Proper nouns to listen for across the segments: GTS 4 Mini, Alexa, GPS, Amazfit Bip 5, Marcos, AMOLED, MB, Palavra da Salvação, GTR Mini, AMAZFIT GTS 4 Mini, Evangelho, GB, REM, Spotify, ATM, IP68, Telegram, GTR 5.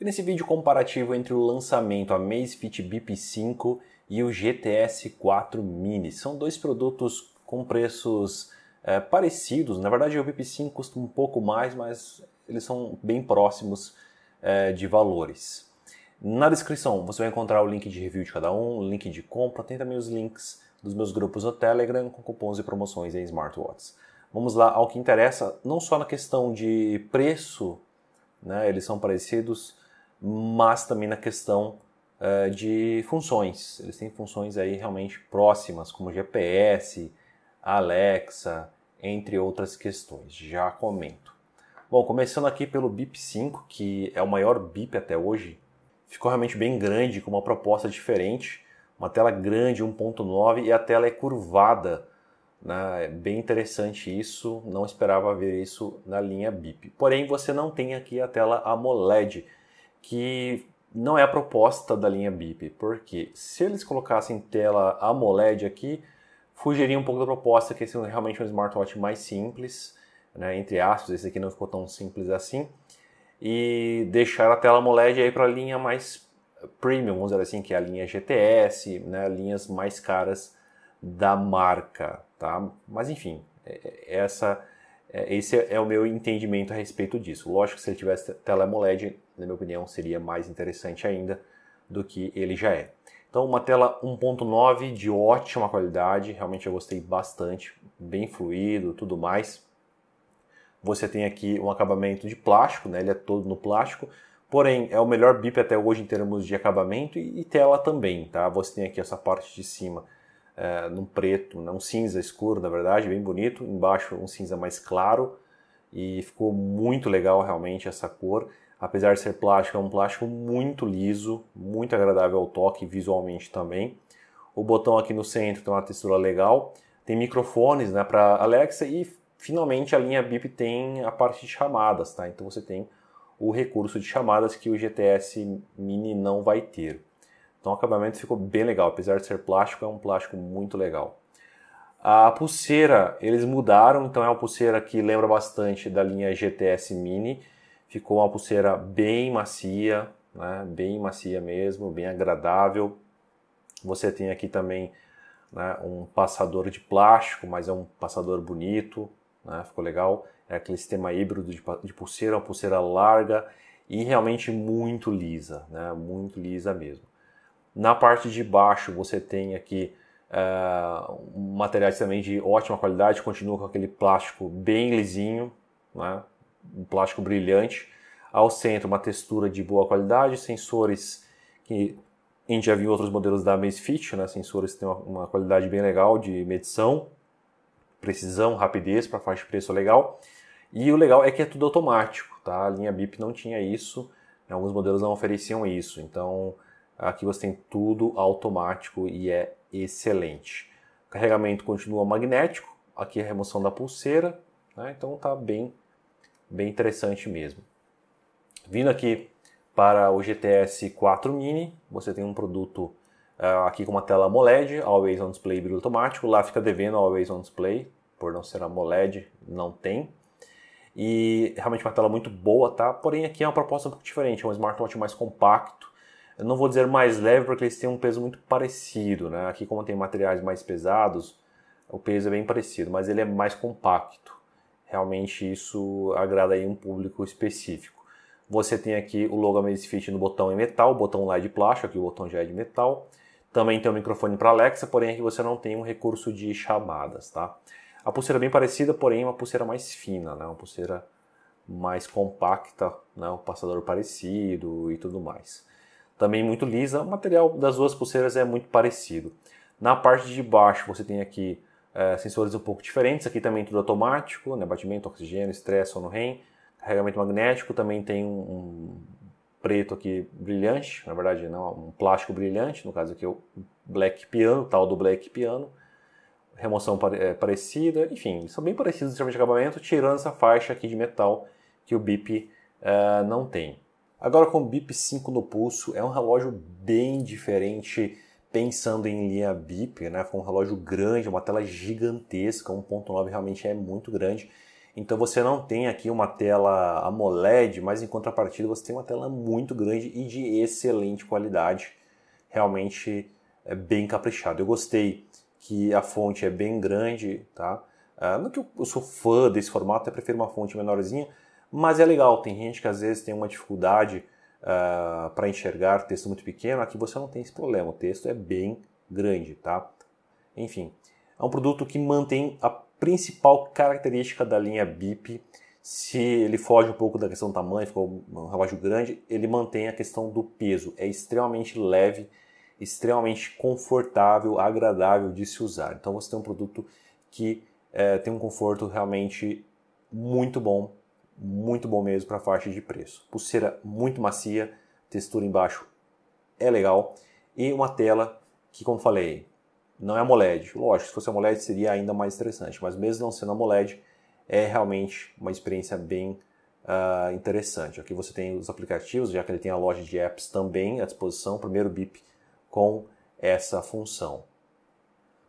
E nesse vídeo comparativo entre o lançamento Amazfit Bip 5 e o GTS 4 Mini. São dois produtos com preços parecidos. Na verdade, o Bip 5 custa um pouco mais, mas eles são bem próximos de valores. Na descrição você vai encontrar o link de review de cada um, o link de compra, tem também os links dos meus grupos no Telegram com cupons e promoções em smartwatches. Vamos lá ao que interessa, não só na questão de preço, né, eles são parecidos, mas também na questão de funções. Eles têm funções aí realmente próximas, como GPS, Alexa, entre outras questões. Já comento. Bom, começando aqui pelo Bip 5, que é o maior Bip até hoje. Ficou realmente bem grande, com uma proposta diferente. Uma tela grande, 1.9, e a tela é curvada. Né? É bem interessante isso, não esperava ver isso na linha Bip. Porém, você não tem aqui a tela AMOLED, que não é a proposta da linha Bip, porque se eles colocassem tela AMOLED aqui, fugiria um pouco da proposta, que esse é realmente um smartwatch mais simples, né? Entre aspas, esse aqui não ficou tão simples assim, e deixar a tela AMOLED aí para a linha mais premium, vamos dizer assim, que é a linha GTS, né? Linhas mais caras da marca, tá? Mas enfim, esse é o meu entendimento a respeito disso. Lógico que se ele tivesse tela AMOLED, na minha opinião, seria mais interessante ainda do que ele já é. Então, uma tela 1.9 de ótima qualidade, realmente eu gostei bastante, bem fluido, tudo mais. Você tem aqui um acabamento de plástico, né? Ele é todo no plástico, porém é o melhor Bip até hoje em termos de acabamento e tela também, tá? Você tem aqui essa parte de cima num preto, um cinza escuro, na verdade, bem bonito. Embaixo um cinza mais claro e ficou muito legal realmente essa cor. Apesar de ser plástico, é um plástico muito liso, muito agradável ao toque visualmente também. O botão aqui no centro tem uma textura legal. Tem microfones, né, para Alexa e finalmente a linha Bip tem a parte de chamadas, tá? Então você tem o recurso de chamadas que o GTS Mini não vai ter. Então o acabamento ficou bem legal, apesar de ser plástico, é um plástico muito legal. A pulseira eles mudaram, então é uma pulseira que lembra bastante da linha GTS Mini. Ficou uma pulseira bem macia, né? Bem macia mesmo, bem agradável. Você tem aqui também, né, um passador de plástico, mas é um passador bonito, né? Ficou legal. É aquele sistema híbrido de pulseira, uma pulseira larga e realmente muito lisa, né? Muito lisa mesmo. Na parte de baixo você tem aqui materiais também de ótima qualidade, continua com aquele plástico bem lisinho, né? Um plástico brilhante. Ao centro, uma textura de boa qualidade, sensores que a gente já viu em outros modelos da Amazfit, né? Sensores que têm uma qualidade bem legal de medição, precisão, rapidez, para faixa de preço legal. E o legal é que é tudo automático, tá? A linha Bip não tinha isso, né? Alguns modelos não ofereciam isso, então aqui você tem tudo automático e é excelente. O carregamento continua magnético, aqui é a remoção da pulseira, né? Então tá bem interessante mesmo. Vindo aqui para o GTS 4 Mini, você tem um produto aqui com uma tela AMOLED, Always On Display brilho automático, lá fica devendo Always On Display, por não ser AMOLED, não tem. E realmente uma tela muito boa, tá? Porém aqui é uma proposta um pouco diferente, é um smartwatch mais compacto. Eu não vou dizer mais leve porque eles têm um peso muito parecido, né? Aqui como tem materiais mais pesados, o peso é bem parecido, mas ele é mais compacto. Realmente isso agrada aí um público específico. Você tem aqui o logo Amazfit no botão em metal, o botão lá é de plástico, aqui o botão já é de metal. Também tem um microfone para Alexa, porém aqui você não tem um recurso de chamadas, tá? A pulseira é bem parecida, porém uma pulseira mais fina, né? Uma pulseira mais compacta, né? Um passador parecido e tudo mais. Também muito lisa, o material das duas pulseiras é muito parecido. Na parte de baixo você tem aqui sensores um pouco diferentes, aqui também tudo automático, né? Batimento, oxigênio, estresse, sono REM, carregamento magnético, também tem um preto aqui brilhante, na verdade não, um plástico brilhante, no caso aqui é o Black Piano, tal do Black Piano, remoção parecida, enfim, são bem parecidos em termos de acabamento, tirando essa faixa aqui de metal que o Bip não tem. Agora com o Bip 5 no pulso, é um relógio bem diferente, pensando em linha Bip, né? Foi um relógio grande, uma tela gigantesca, 1.9 realmente é muito grande. Então você não tem aqui uma tela AMOLED, mas em contrapartida você tem uma tela muito grande e de excelente qualidade, realmente é bem caprichado. Eu gostei que a fonte é bem grande, tá? Não que eu sou fã desse formato, eu prefiro uma fonte menorzinha, mas é legal, tem gente que às vezes tem uma dificuldade para enxergar texto muito pequeno, aqui você não tem esse problema, o texto é bem grande, tá? Enfim, é um produto que mantém a principal característica da linha Bip. Se ele foge um pouco da questão do tamanho, ficou um relógio grande, ele mantém a questão do peso, é extremamente leve, extremamente confortável, agradável de se usar. Então você tem um produto que tem um conforto realmente muito bom mesmo para a faixa de preço. Pulseira muito macia, textura embaixo é legal e uma tela que, como falei, não é AMOLED. Lógico, se fosse AMOLED seria ainda mais interessante, mas mesmo não sendo AMOLED, é realmente uma experiência bem interessante. Aqui você tem os aplicativos, já que ele tem a loja de apps também à disposição, primeiro Bip com essa função.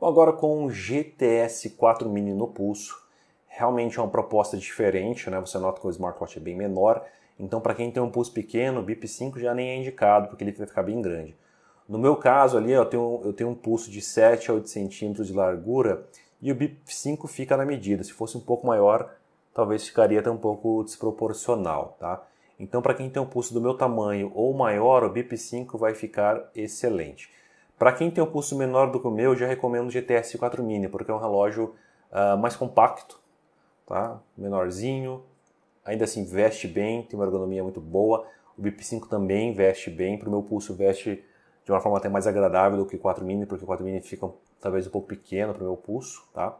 Bom, agora com o GTS 4 Mini no pulso, realmente é uma proposta diferente, né? Você nota que o smartwatch é bem menor, então para quem tem um pulso pequeno, o Bip 5 já nem é indicado, porque ele vai ficar bem grande. No meu caso ali, eu tenho um pulso de 7 a 8 centímetros de largura e o Bip 5 fica na medida. Se fosse um pouco maior, talvez ficaria até um pouco desproporcional, tá? Então para quem tem um pulso do meu tamanho ou maior, o Bip 5 vai ficar excelente. Para quem tem um pulso menor do que o meu, eu já recomendo o GTS 4 Mini, porque é um relógio mais compacto, tá? Menorzinho, ainda assim veste bem, tem uma ergonomia muito boa. O Bip 5 também veste bem, para o meu pulso veste de uma forma até mais agradável do que o 4 mini, porque o 4 mini fica talvez um pouco pequeno para o meu pulso, tá?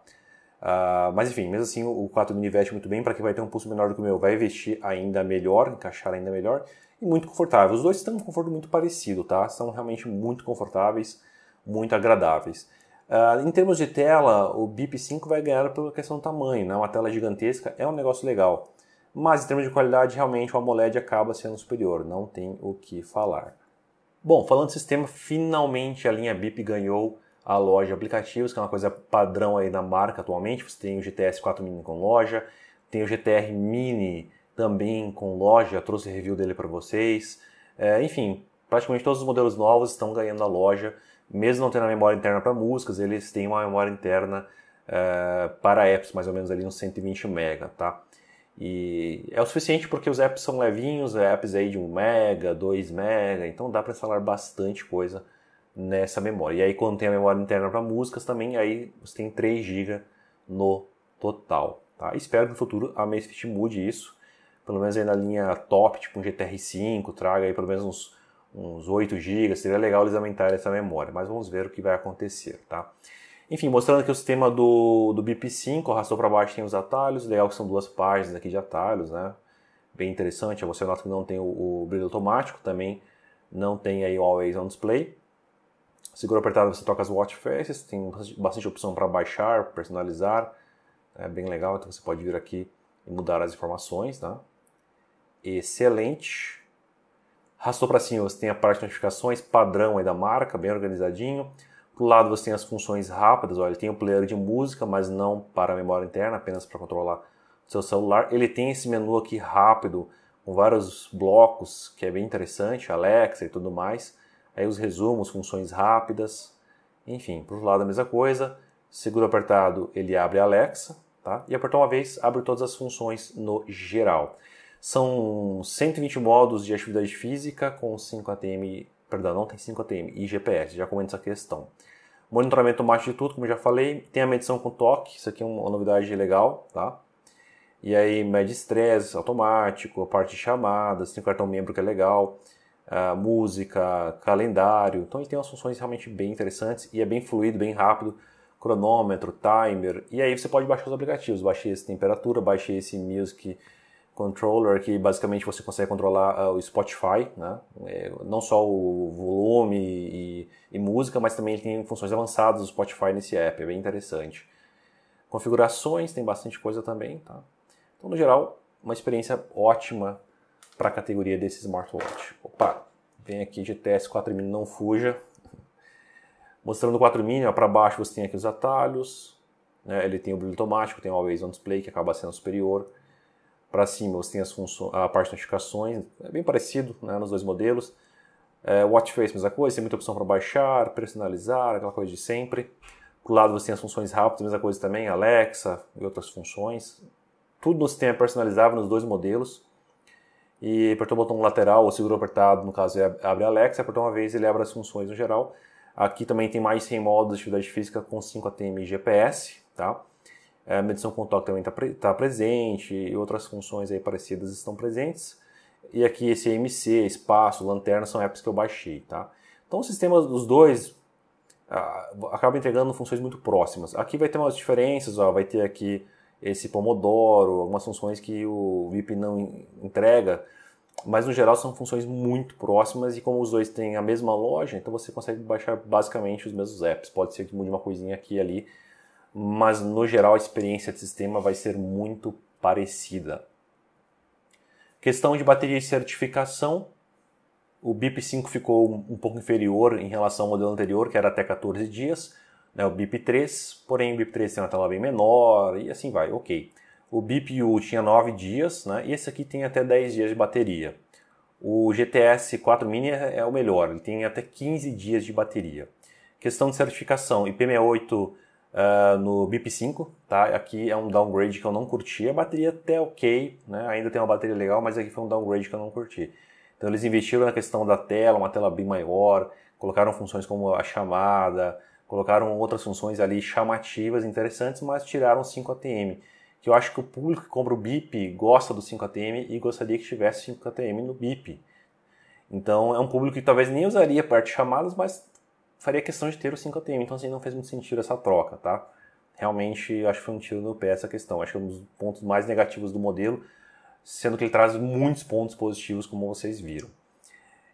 Mas enfim, mesmo assim o 4 mini veste muito bem, para quem vai ter um pulso menor do que o meu, vai vestir ainda melhor, encaixar ainda melhor e muito confortável. Os dois estão em um conforto muito parecido, tá? São realmente muito confortáveis, muito agradáveis. Em termos de tela, o Bip 5 vai ganhar pela questão do tamanho, né? Uma tela gigantesca é um negócio legal, mas em termos de qualidade, realmente o AMOLED acaba sendo superior, não tem o que falar. Bom, falando de sistema, finalmente a linha Bip ganhou a loja de aplicativos, que é uma coisa padrão aí na marca atualmente. Você tem o GTS 4 Mini com loja, tem o GTR Mini também com loja, eu trouxe review dele para vocês. Enfim, praticamente todos os modelos novos estão ganhando a loja, mesmo não tendo a memória interna para músicas, eles têm uma memória interna para apps, mais ou menos ali uns 120 MB, tá? E é o suficiente porque os apps são levinhos, apps aí de 1 MB, 2 MB, então dá para instalar bastante coisa nessa memória. E aí quando tem a memória interna para músicas também, aí você tem 3 GB no total. Tá? Espero que no futuro a Amazfit mude isso, pelo menos aí na linha top, tipo um GTR 5, traga aí pelo menos uns 8 GB, seria legal eles aumentarem essa memória, mas vamos ver o que vai acontecer, tá? Enfim, mostrando que o sistema do Bip 5, arrastou para baixo, tem os atalhos, legal que são duas páginas aqui de atalhos, né? Bem interessante, você nota que não tem o brilho automático, também não tem aí o Always On Display. Segura apertado você toca as watch faces, tem bastante opção para baixar, personalizar, é bem legal, então você pode vir aqui e mudar as informações, tá? Excelente. Arrastou para cima, você tem a parte de notificações padrão aí da marca, bem organizadinho. Do lado você tem as funções rápidas, olha, ele tem o player de música, mas não para a memória interna, apenas para controlar o seu celular. Ele tem esse menu aqui rápido, com vários blocos, que é bem interessante, Alexa e tudo mais. Aí os resumos, funções rápidas, enfim, por outro lado a mesma coisa. Seguro apertado, ele abre a Alexa, tá? E apertou uma vez, abre todas as funções no geral. São 120 modos de atividade física com 5 ATM... Perdão, não tem 5 ATM e GPS, já comento essa questão. Monitoramento automático de tudo, como eu já falei. Tem a medição com toque, isso aqui é uma novidade legal, tá? E aí mede estresse automático, a parte de chamadas, tem o cartão membro que é legal, música, calendário. Então ele tem umas funções realmente bem interessantes e é bem fluido, bem rápido. Cronômetro, timer, e aí você pode baixar os aplicativos. Baixei esse temperatura, baixei esse music controller, que basicamente você consegue controlar o Spotify, né? Não só o volume e música, mas também tem funções avançadas do Spotify nesse app, é bem interessante. Configurações, tem bastante coisa também, tá? Então, no geral, uma experiência ótima para a categoria desse smartwatch. Opa, vem aqui GTS 4 Mini, não fuja. Mostrando o 4 Mini, para baixo você tem aqui os atalhos, né? Ele tem o brilho automático, tem o Always On Display, que acaba sendo superior. Para cima você tem as funções, a parte de notificações, é bem parecido, né, nos dois modelos. Watch Face, mesma coisa, tem muita opção para baixar, personalizar, aquela coisa de sempre. Por lado você tem as funções rápidas, mesma coisa também, Alexa e outras funções. Tudo no sistema é personalizável nos dois modelos. E apertou o botão lateral, ou segurou apertado, no caso abre a Alexa, apertou uma vez ele abre as funções no geral. Aqui também tem mais 100 modos de atividade física com 5 ATM e GPS, tá? A medição com toque também está presente, e outras funções aí parecidas estão presentes. E aqui esse MC, espaço, lanterna, são apps que eu baixei, tá? Então os sistemas dos dois acabam entregando funções muito próximas. Aqui vai ter umas diferenças, ó, vai ter aqui esse Pomodoro, algumas funções que o Bip não entrega, mas no geral são funções muito próximas, e como os dois têm a mesma loja, então você consegue baixar basicamente os mesmos apps. Pode ser que mude uma coisinha aqui e ali, mas no geral a experiência de sistema vai ser muito parecida. Questão de bateria e certificação, o Bip 5 ficou um pouco inferior em relação ao modelo anterior, que era até 14 dias, né, o Bip 3, porém o Bip 3 tem uma tela bem menor, e assim vai, ok. O Bip U tinha 9 dias, né, e esse aqui tem até 10 dias de bateria. O GTS 4 Mini é o melhor, ele tem até 15 dias de bateria. Questão de certificação, IP68 no Bip 5, tá? Aqui é um downgrade que eu não curti, a bateria até ok, né? Ainda tem uma bateria legal, mas aqui foi um downgrade que eu não curti. Então eles investiram na questão da tela, uma tela bem maior, colocaram funções como a chamada, colocaram outras funções ali chamativas, interessantes, mas tiraram 5 ATM, que eu acho que o público que compra o Bip gosta do 5 ATM e gostaria que tivesse 5 ATM no Bip. Então é um público que talvez nem usaria parte de chamadas, mas faria questão de ter o 5 ATM, então assim, não fez muito sentido essa troca, tá? Realmente, acho que foi um tiro no pé essa questão, acho que é um dos pontos mais negativos do modelo, sendo que ele traz muitos pontos positivos, como vocês viram.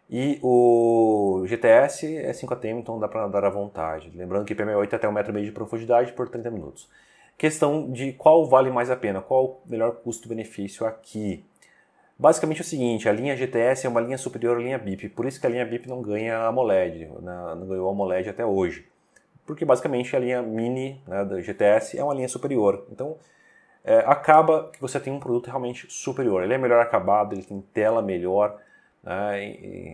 E o GTS é 5 ATM, então dá para nadar à vontade. Lembrando que IP68 é até 1,5 m de profundidade por 30 minutos. Questão de qual vale mais a pena, qual o melhor custo-benefício aqui. Basicamente é o seguinte, a linha GTS é uma linha superior à linha Bip, por isso que a linha Bip não ganha AMOLED, não ganhou AMOLED até hoje. Porque basicamente a linha Mini, né, da GTS é uma linha superior, então acaba que você tem um produto realmente superior. Ele é melhor acabado, ele tem tela melhor, né,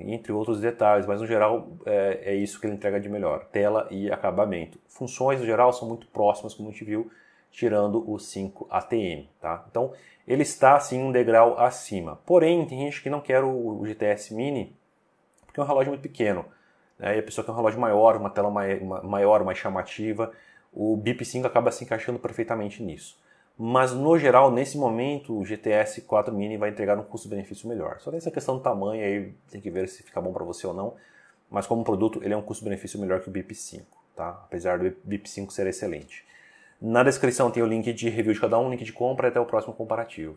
entre outros detalhes, mas no geral é isso que ele entrega de melhor, tela e acabamento. Funções no geral são muito próximas, como a gente viu, tirando o 5 ATM, tá? Então, ele está, assim, um degrau acima. Porém, tem gente que não quer o GTS Mini, porque é um relógio muito pequeno, né? E a pessoa quer um relógio maior, uma tela maior, mais chamativa. O Bip 5 acaba se encaixando perfeitamente nisso. Mas, no geral, nesse momento, o GTS 4 Mini vai entregar um custo-benefício melhor. Só tem essa questão do tamanho, aí tem que ver se fica bom para você ou não. Mas, como produto, ele é um custo-benefício melhor que o Bip 5, tá? Apesar do Bip 5 ser excelente. Na descrição tem o link de review de cada um, link de compra e até o próximo comparativo.